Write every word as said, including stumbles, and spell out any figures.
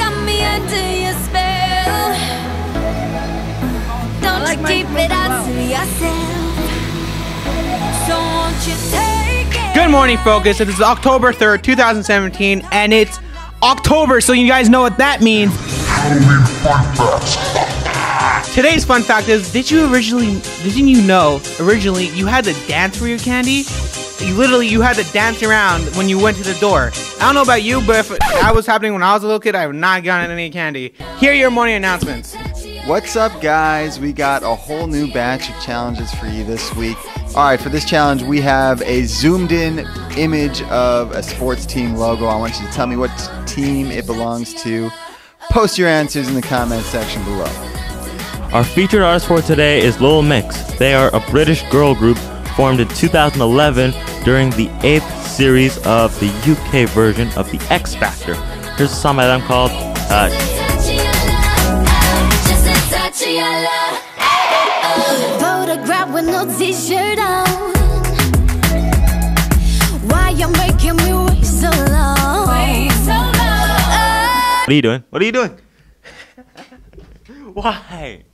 got me under your spell. Don't you keep it out to yourself. So won't you take it. Good morning, Focus. This is October third, two thousand seventeen, and it's October, so you guys know what that means. Halloween fun facts. Today's fun fact is, did you originally, didn't you know, originally you had to dance for your candy? You literally, you had to dance around when you went to the door. I don't know about you, but if that was happening when I was a little kid, I have not gotten any candy. Here are your morning announcements. What's up, guys? We got a whole new batch of challenges for you this week. All right, for this challenge, we have a zoomed-in image of a sports team logo. I want you to tell me what team it belongs to. Post your answers in the comment section below. Our featured artist for today is Little Mix. They are a British girl group formed in two thousand eleven during the eighth series of the U K version of the X Factor. Here's a song by them called Touch. Photograph with no t-shirt on. Why you making me wait so long? What are you doing? What are you doing? Why?